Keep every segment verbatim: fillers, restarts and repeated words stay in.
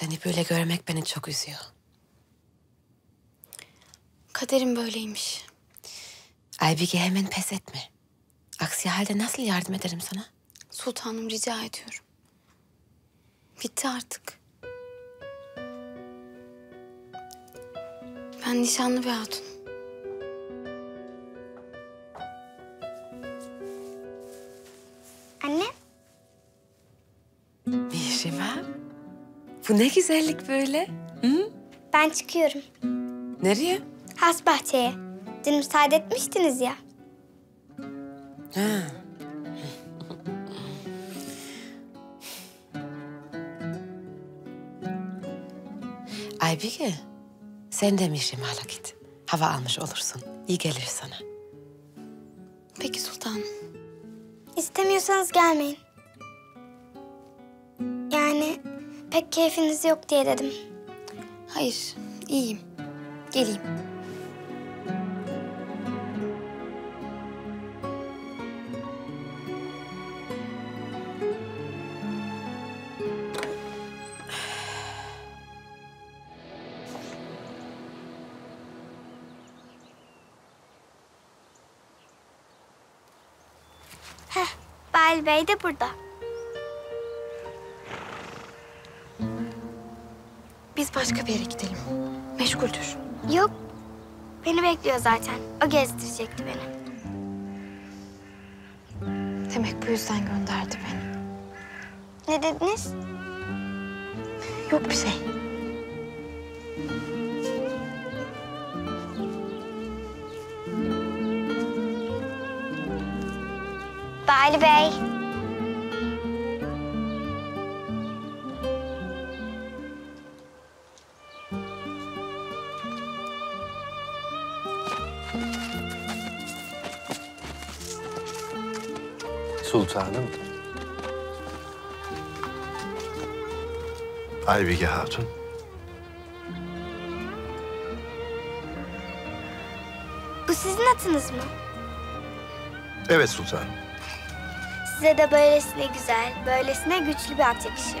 Seni böyle görmek beni çok üzüyor. Kaderim böyleymiş. Aybike, hemen pes etme. Aksi halde nasıl yardım ederim sana? Sultanım, rica ediyorum. Bitti artık. Ben nişanlı bir hatun. Anne. Mihrimah, bu ne güzellik böyle. Hı? Ben çıkıyorum. Nereye? Hasbahçe'ye. Dün müsaade etmiştiniz ya. Ha. Aybike, sen de Mihrimah'la git. Hava almış olursun. İyi gelir sana. Peki sultanım. İstemiyorsanız gelmeyin. Yani pek keyfiniz yok diye dedim. Hayır, iyiyim. Geleyim. Heh, Bali Bey de burada. Biz başka bir yere gidelim. Meşguldür. Yok. Beni bekliyor zaten. O gezdirecekti beni. Demek bu yüzden gönderdi beni. Ne dediniz? Yok bir şey. Bali Bey. Sultanım. Aybike Hatun. Bu sizin atınız mı? Evet sultanım. Size de böylesine güzel, böylesine güçlü bir at yakışırdı.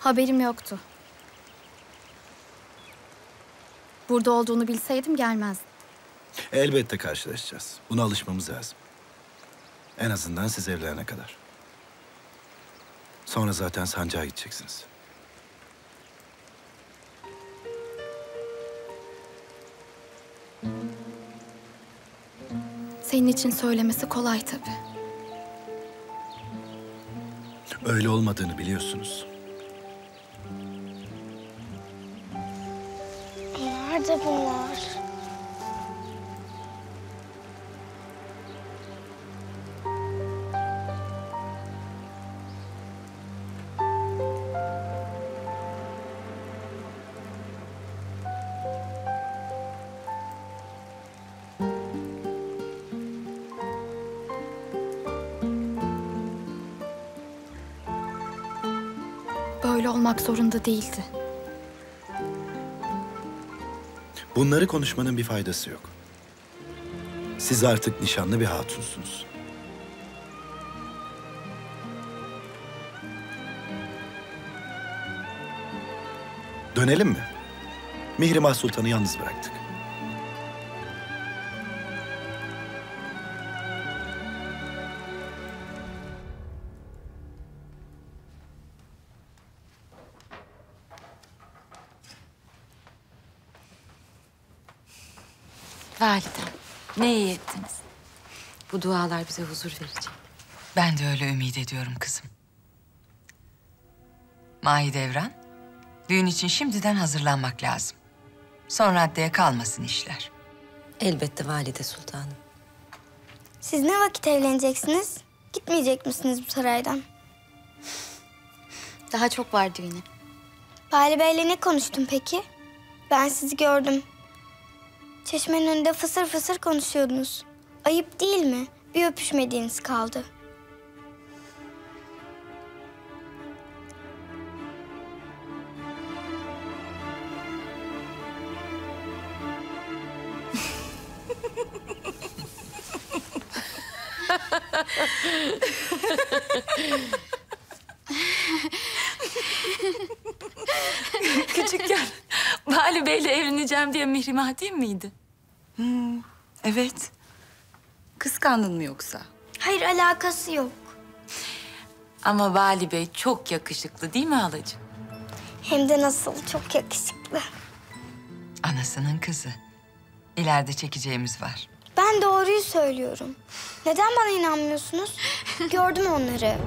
Haberim yoktu. Burada olduğunu bilseydim gelmezdim. Elbette karşılaşacağız. Buna alışmamız lazım. En azından siz evlerine kadar. Sonra zaten sancağa gideceksiniz. Senin için söylemesi kolay tabii. Öyle olmadığını biliyorsunuz. Nerede bunlar? Böyle olmak zorunda değildi. Bunları konuşmanın bir faydası yok. Siz artık nişanlı bir hatunsunuz. Dönelim mi? Mihrimah Sultan'ı yalnız bıraktık. Validem, ne iyi ettiniz. Bu dualar bize huzur verecek. Ben de öyle ümit ediyorum kızım. Mahidevran, düğün için şimdiden hazırlanmak lazım. Son raddeye kalmasın işler. Elbette valide sultanım. Siz ne vakit evleneceksiniz? Gitmeyecek misiniz bu saraydan? Daha çok var düğüne. Bali Bey'le ne konuştun peki? Ben sizi gördüm. Çeşmenin önünde fısır fısır konuşuyordunuz. Ayıp değil mi? Bir öpüşmediğiniz kaldı. Küçükken Bali Bey'le evleneceğim diye mihrimah değil miydi? Hmm, evet. Kıskandın mı yoksa? Hayır, alakası yok. Ama Bali Bey çok yakışıklı değil mi halacığım? Hem de nasıl, çok yakışıklı. Anasının kızı. İleride çekeceğimiz var. Ben doğruyu söylüyorum. Neden bana inanmıyorsunuz? Gördüm onları.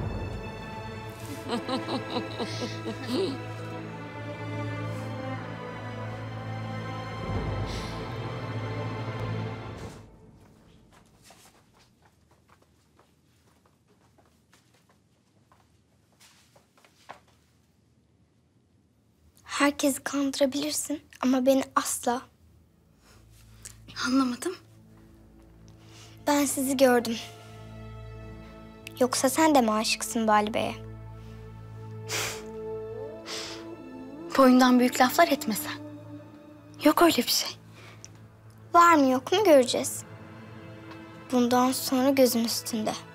Herkesi kandırabilirsin ama beni asla. Anlamadım. Ben sizi gördüm. Yoksa sen de mi aşıksın Bali Bey'e? Boyundan büyük laflar etmesen. Yok öyle bir şey. Var mı yok mu göreceğiz. Bundan sonra gözüm üstünde.